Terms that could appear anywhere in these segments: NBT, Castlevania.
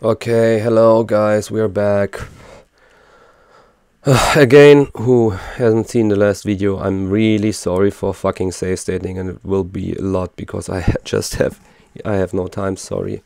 Okay, hello guys, we're back. Again, who hasn't seen the last video, I'm really sorry for fucking save stating, and it will be a lot because I have no time, sorry.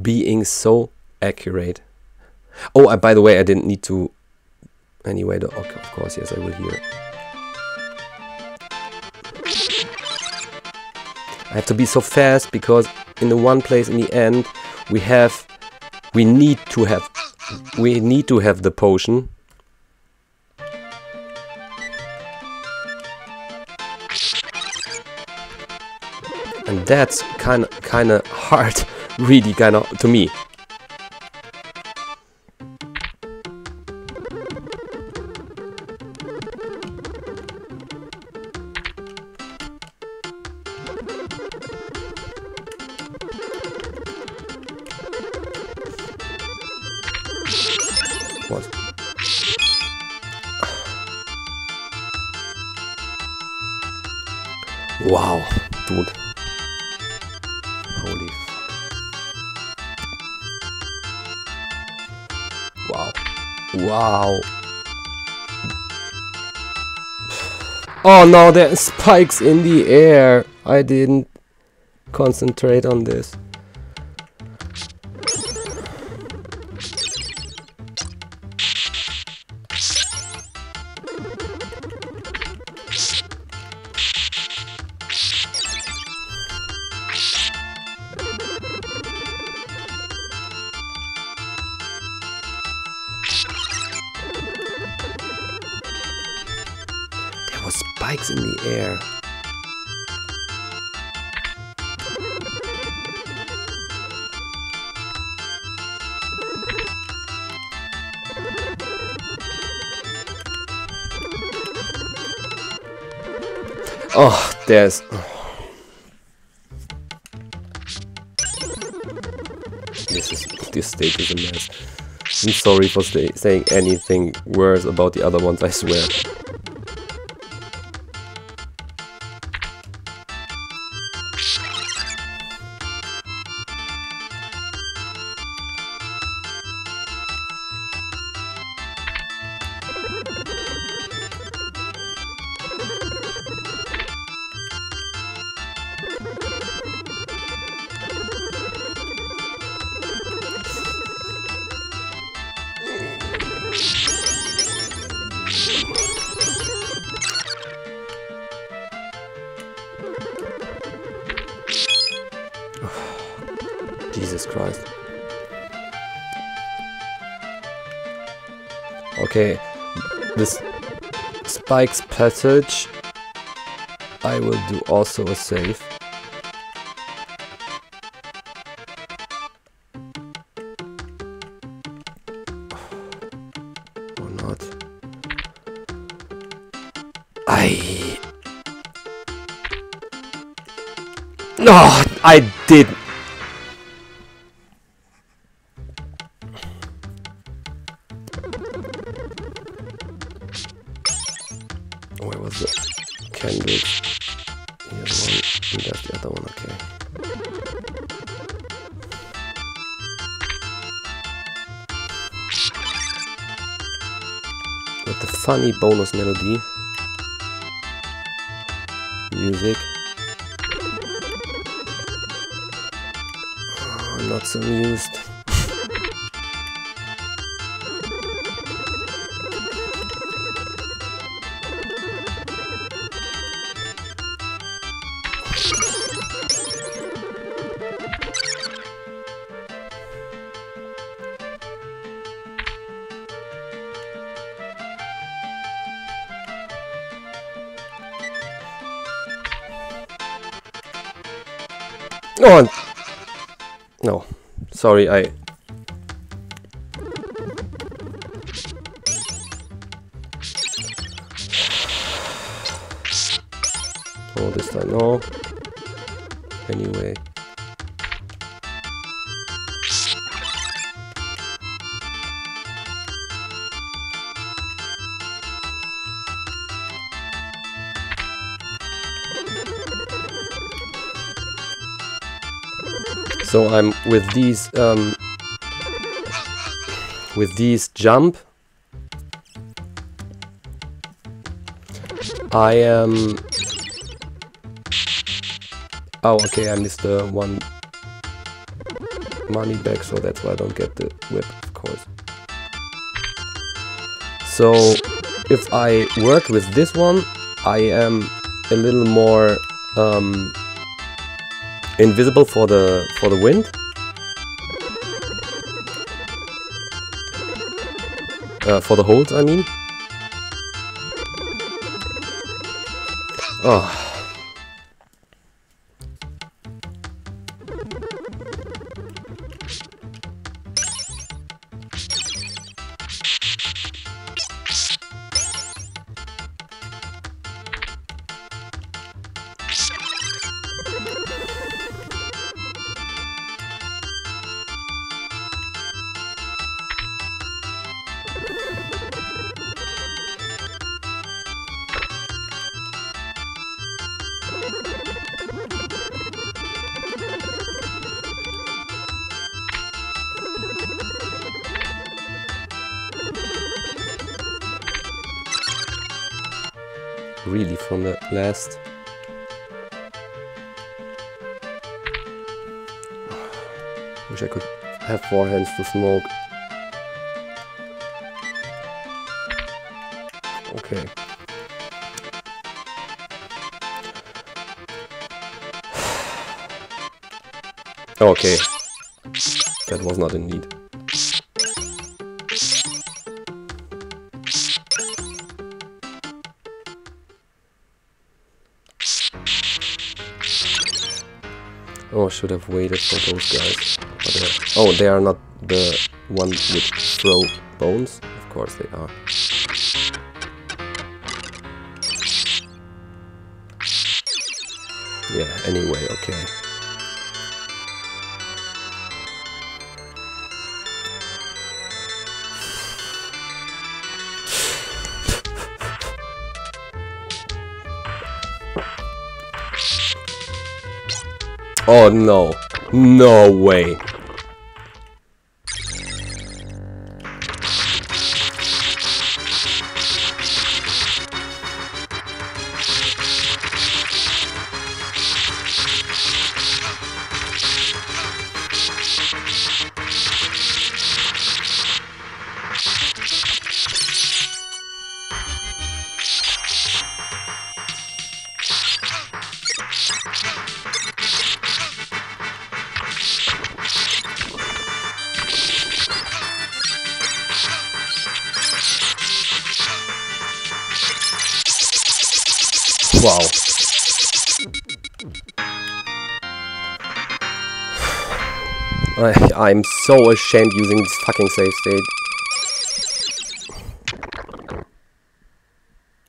Being so accurate. Oh, by the way, I didn't need to. Anyway, okay, of course, yes, I will hear. I have to be so fast because in the one place in the end we need to have the potion. And that's kind of hard. Really kind of to me. What? Wow, dude. Holy fuck. Wow. Oh no, there are spikes in the air. I didn't concentrate on this. Spikes in the air. Oh, there's... This stage is a mess. I'm sorry for saying anything worse about the other ones, I swear. Jesus Christ. Okay, this Spike's passage, I will do also a save. Or not. No, I didn't. The funny bonus melody music. Oh, I'm not so amused. Oh, no, sorry, Oh, this time, no. anyway. So I'm with these jump, I am. Oh, okay, I missed the one money back, so that's why I don't get the whip, of course. So if I work with this one, I am a little more. Invisible for the wind. For the holes, I mean. Oh. Really from the last. Wish I could have 4 hands to smoke. Okay. Okay. That was not in need. Oh, should have waited for those guys. But, oh, they are not the one which throw bones? Of course they are. Yeah, anyway, okay. Oh no, no way. Wow. I'm so ashamed using this fucking save state.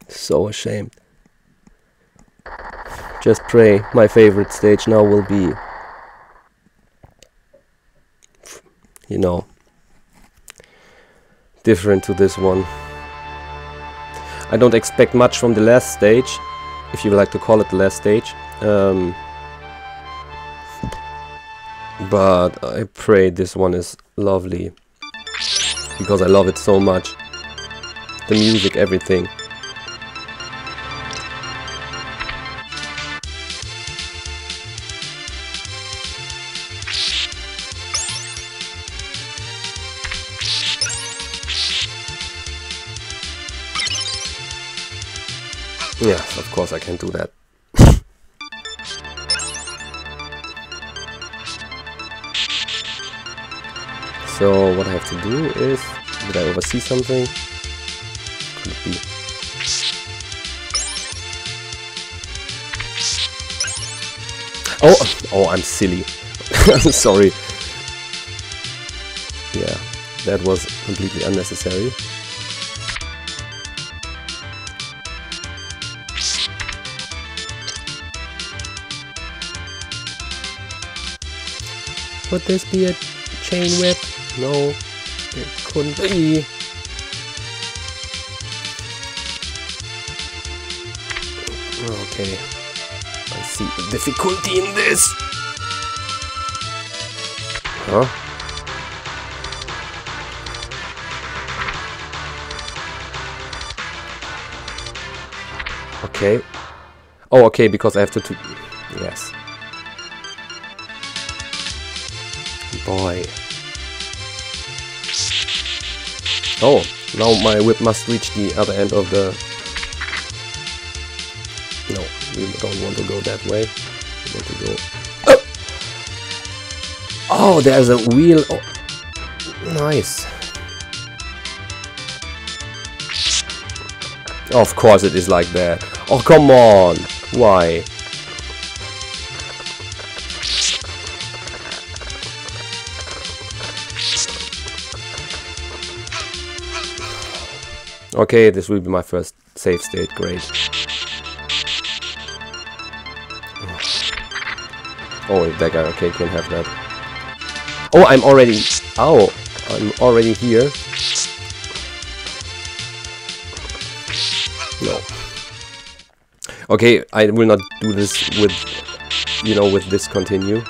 So ashamed. Just pray my favorite stage now will be, you know, different to this one. I don't expect much from the last stage, if you like to call it the last stage, but I pray this one is lovely, because I love it so much, the music, everything. Yeah, of course I can do that. So what I have to do is, did I oversee something? Could be. Oh, I'm silly. Sorry. Yeah, that was completely unnecessary. Would this be a chain whip? No, it couldn't be. Okay, I see the difficulty in this. Huh? Okay. Oh, okay, because I have to... Yes. Boy. Oh, now my whip must reach the other end of the... No, we don't want to go that way. We want to go... Oh, oh, there's a wheel. Oh. Nice. Of course it is like that. Oh, come on. Why? Okay, this will be my first save state. Great. Oh, that guy. Okay, can have that. Oh, I'm already. Oh, I'm already here. No. Okay, I will not do this with, you know, with this continue.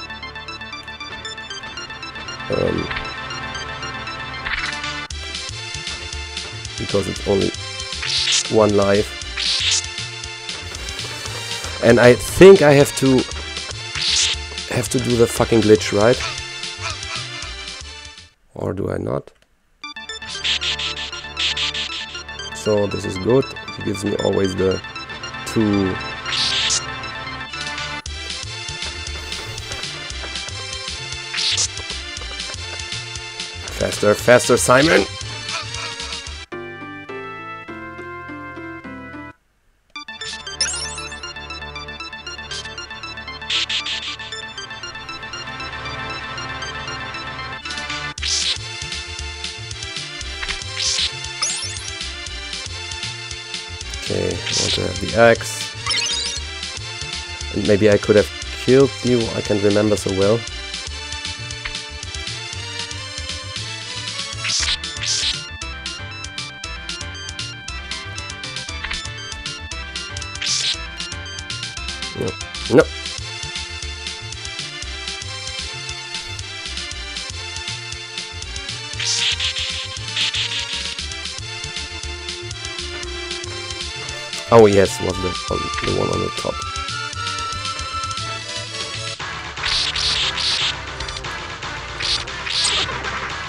Because it's only one life. And I think I have to do the fucking glitch, right? Or do I not? So this is good. It gives me always the two. Faster, faster, Simon! Okay, I want to have the axe. And maybe I could have killed you, I can't remember so well. No. Oh yes, was the one on the top.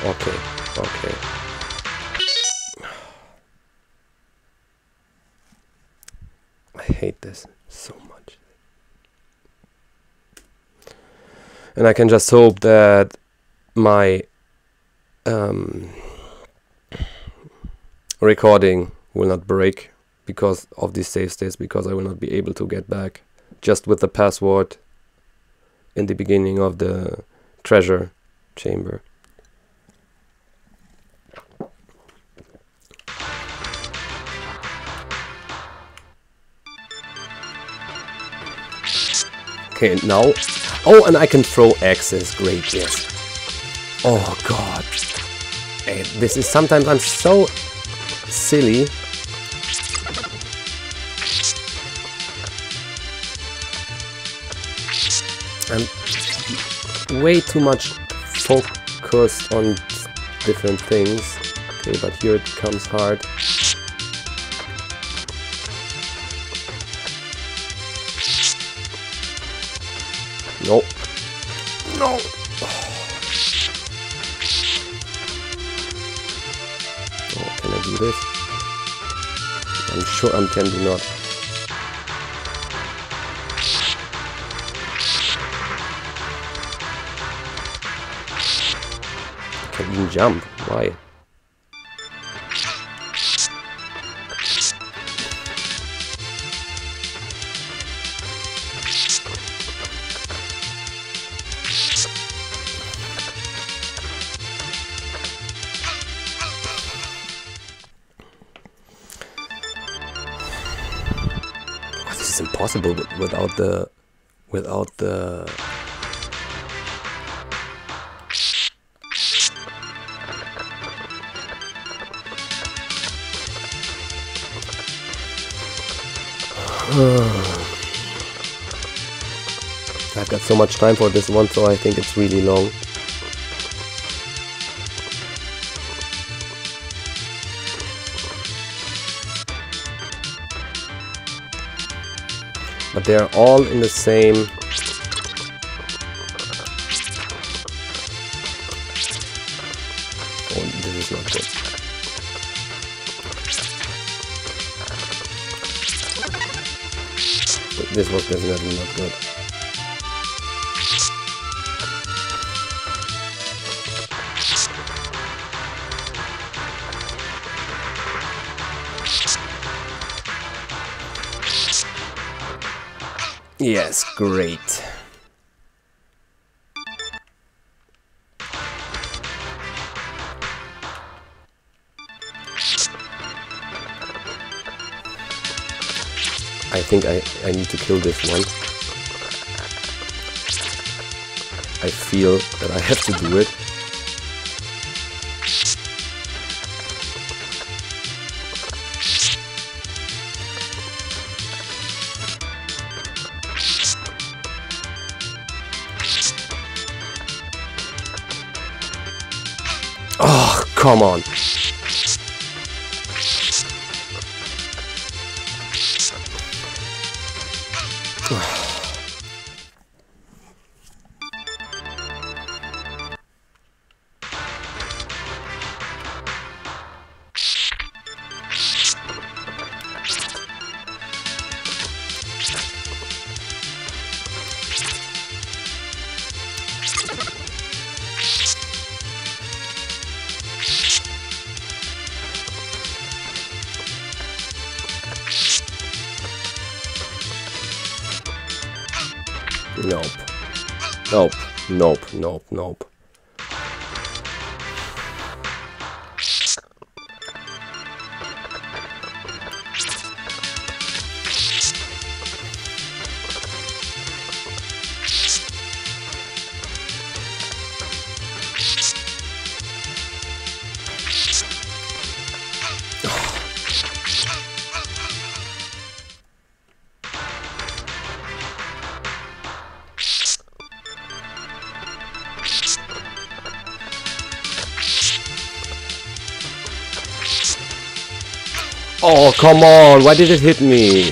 Okay, okay. I hate this so much. And I can just hope that my recording will not break because of these save states, because I will not be able to get back just with the password in the beginning of the treasure chamber. Okay, now... Oh, and I can throw axes, great, yes. Oh god. Hey, this is sometimes I'm so silly. I'm way too much focused on different things. Okay, but here it comes hard. No. No! Oh, can I do this? I'm sure I can do not. Even jump? Why? Oh, this is impossible without the I've got so much time for this one, so I think it's really long. But they're all in the same... Oh, this is not good. This was definitely not good. Yes, great. I think I need to kill this one. I feel that I have to do it. Oh, come on. Nope. Nope. Nope. Nope. Nope. Oh, come on, why did it hit me?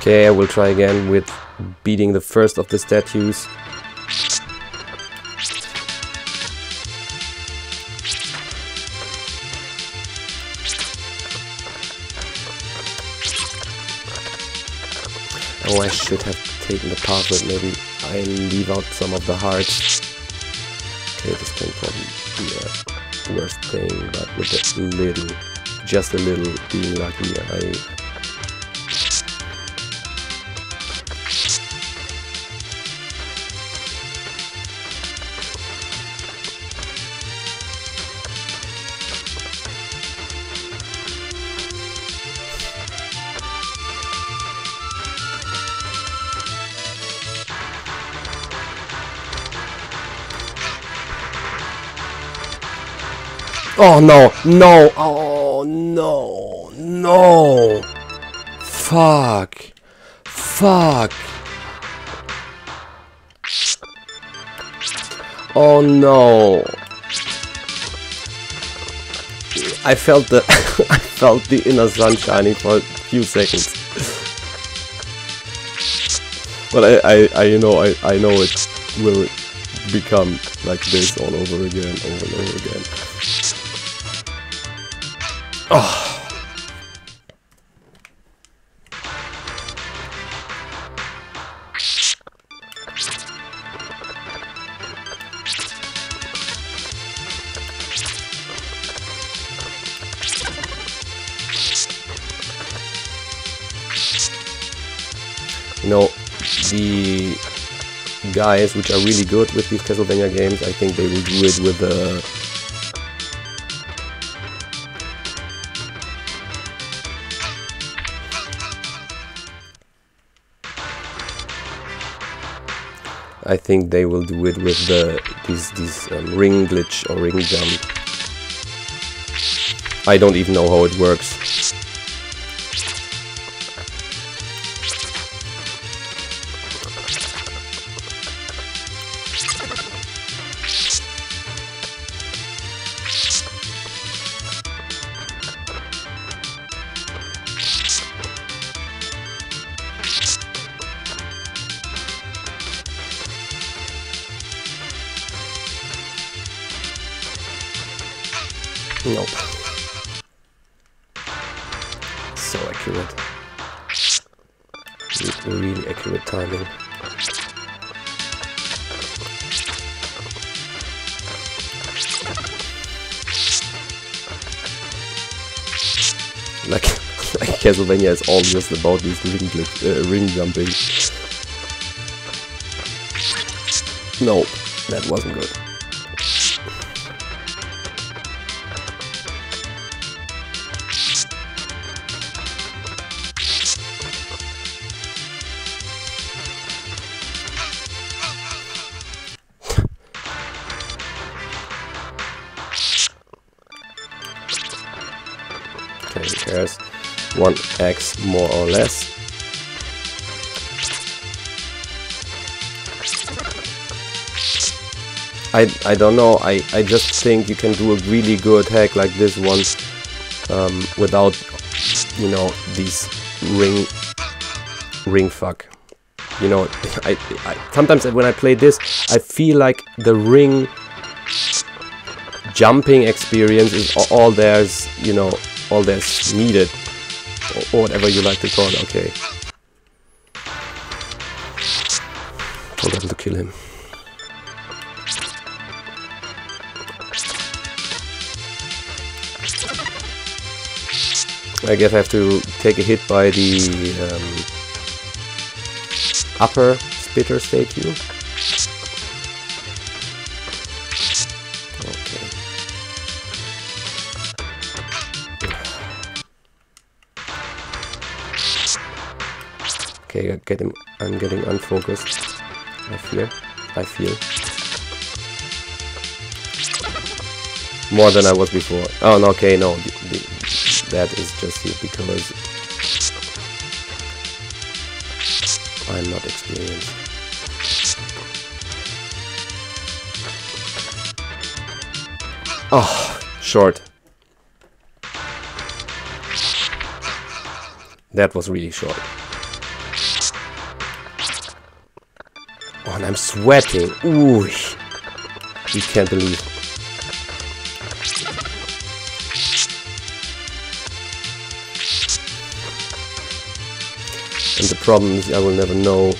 Okay, I will try again with beating the first of the statues. Oh, I should have taken the path, but maybe I leave out some of the hearts. Okay, this can probably be the worst thing, but with a little, just a little being lucky, Oh no, no, oh no, no, fuck, fuck, oh no, I felt the, I felt the inner sun shining for a few seconds, but I know it will become like this all over again, over and over again. Oh. You know, the guys which are really good with these Castlevania games, I think they will do it with the I think they will do it with this ring glitch or ring jump. I don't even know how it works. Nope. So accurate. Really accurate timing. Like Castlevania is all just about these ring jumping. No, that wasn't good. There's one X more or less. I don't know, I just think you can do a really good hack like this one without, you know, these ring fuck. You know, I sometimes when I play this I feel like the ring jumping experience is all there's, you know, all that's needed, or whatever you like to call it. Okay. Told them to kill him. I guess I have to take a hit by the upper spitter statue. Okay, I'm getting unfocused. I feel. More than I was before. Oh, no, okay, no. That is just here because I'm not experienced. Oh, short. That was really short. Oh, and I'm sweating. Ooh, you can't believe. And the problem is I will never know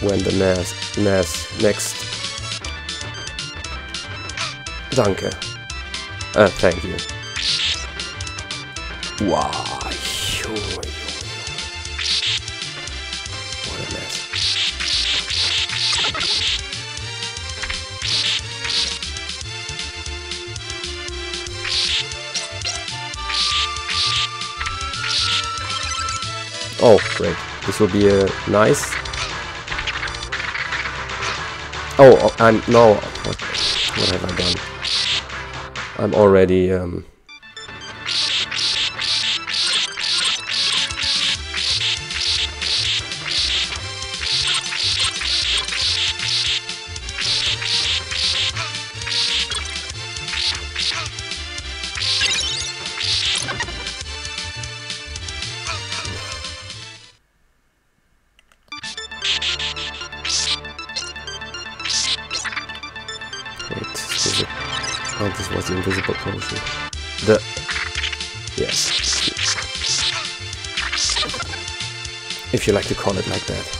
when the next Danke. Thank you. Wow. Oh, great. This will be a nice... Oh, I'm... No. What have I done? I'm already... Oh, this was the invisible potion. Yes. If you like to call it like that.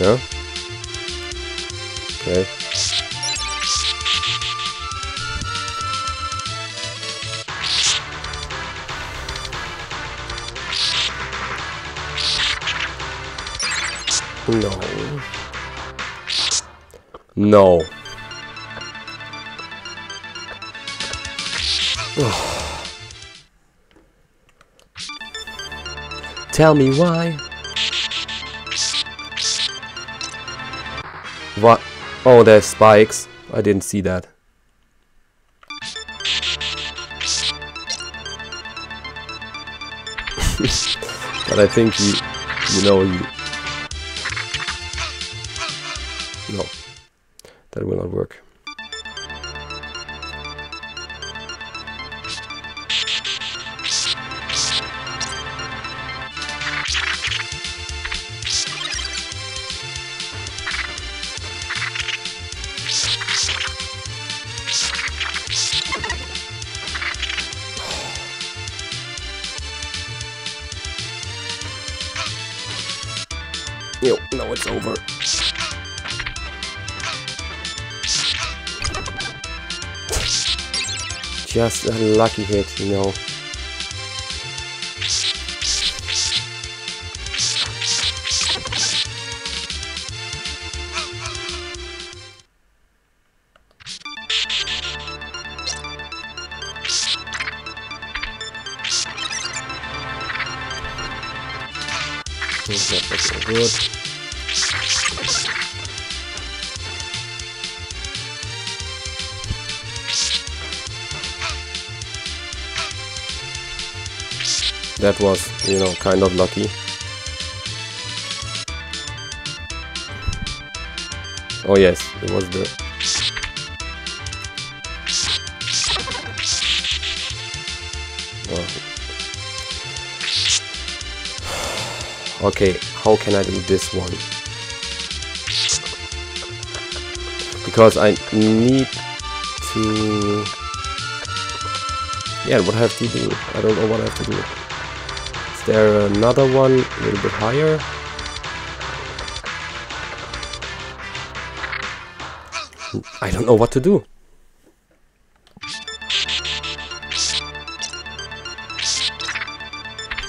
Yeah. Okay. No. No. Ugh. Tell me why. What? Oh, there's spikes. I didn't see that. But I think you know. No. That will not work. Yo, no, it's over. Just a lucky hit, you know. That's so good. That was, you know, kind of lucky. Oh yes, it was the... Okay, how can I do this one? Because I need to... Yeah, what I have to do? I don't know what I have to do. Is there another one a little bit higher? I don't know what to do.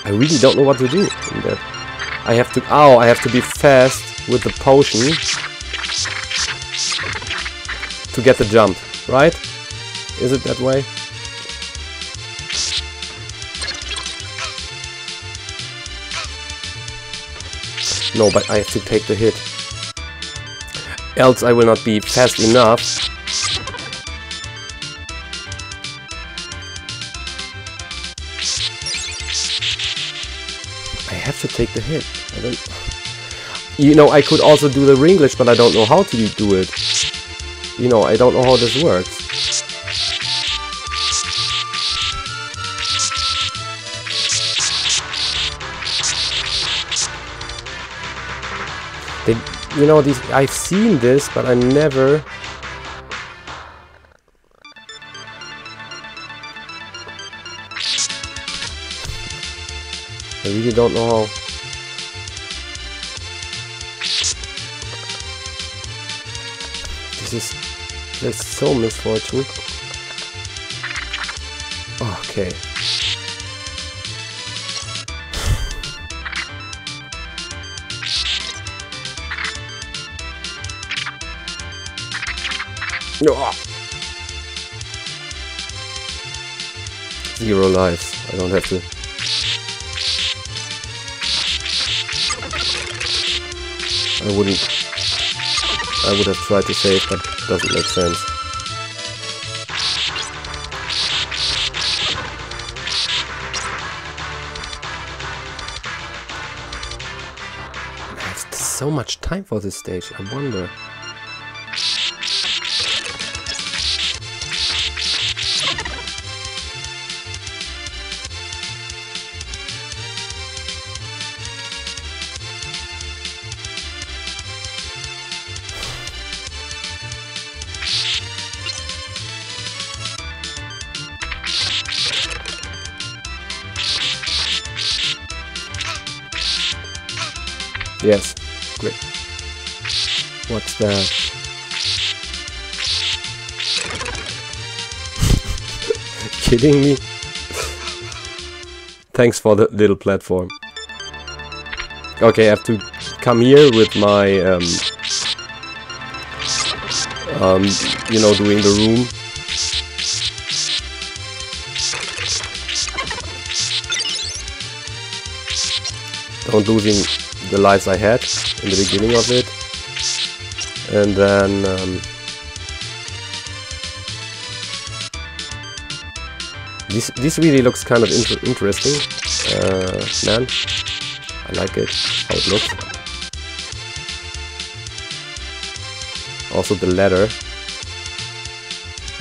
I really don't know what to do in that. I have to... Ow! I have to be fast with the potion to get the jump, right? Is it that way? No, but I have to take the hit. Else I will not be fast enough. To take the hit. I don't... You know, I could also do the Ringlish, but I don't know how to do it. You know, I don't know how this works. They, you know, these, I've seen this, but I never... I really don't know how. This is... That's so misfortune. Okay. No. Zero lives. I don't have to... I wouldn't... I would have tried to save, but it doesn't make sense. I have so much time for this stage, I wonder... Yes, great. What's that? Kidding me? Thanks for the little platform. Okay, I have to come here with my, you know, doing the room. Don't losing the lives I had in the beginning of it. And then... This really looks kind of interesting, man. I like it, how it looks. Also the ladder.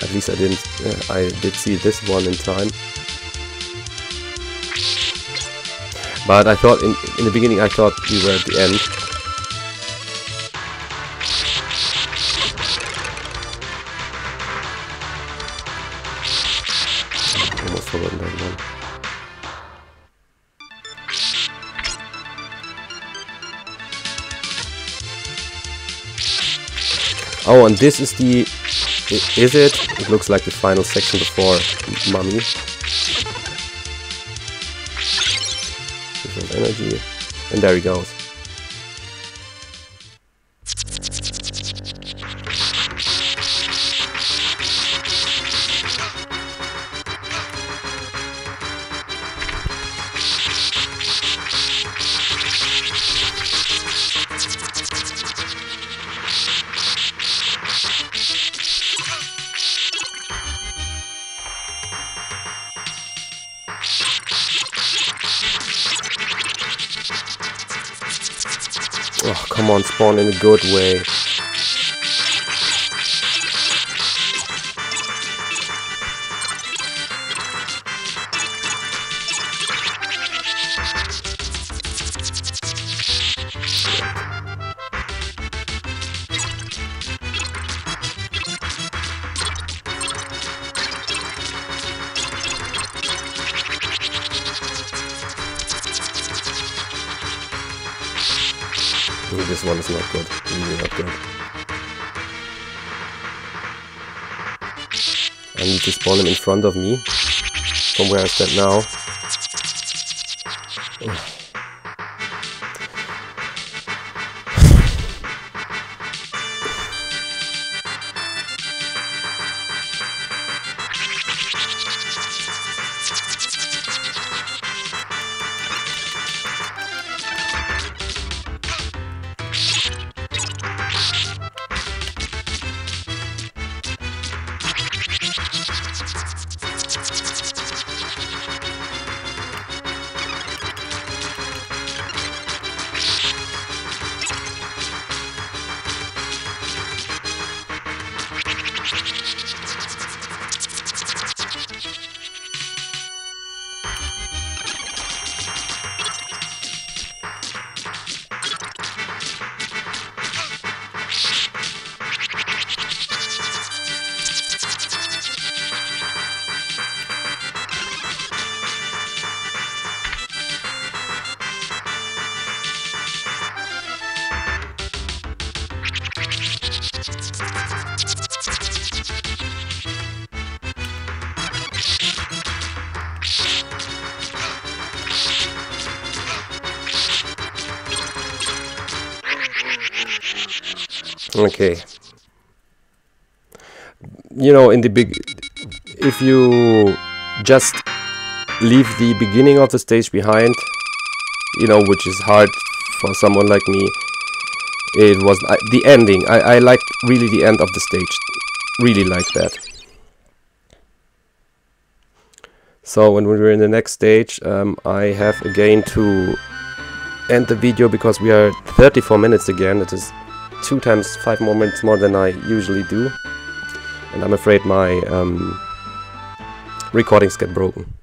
At least I didn't. I did see this one in time. But I thought in the beginning I thought we were at the end. Oh, and this is the... Is it? It looks like the final section before Mummy. Different energy. And there he goes. Oh, come on, spawn in a good way. This one is not good, really not good. I need to spawn him in front of me, from where I stand now. Okay, you know, in the if you just leave the beginning of the stage behind, you know, which is hard for someone like me, it was the ending. I like really the end of the stage, really like that. So when we were in the next stage, I have again to end the video because we are 34 minutes again. It is 2 times 5 more minutes more than I usually do, and I'm afraid my recordings get broken.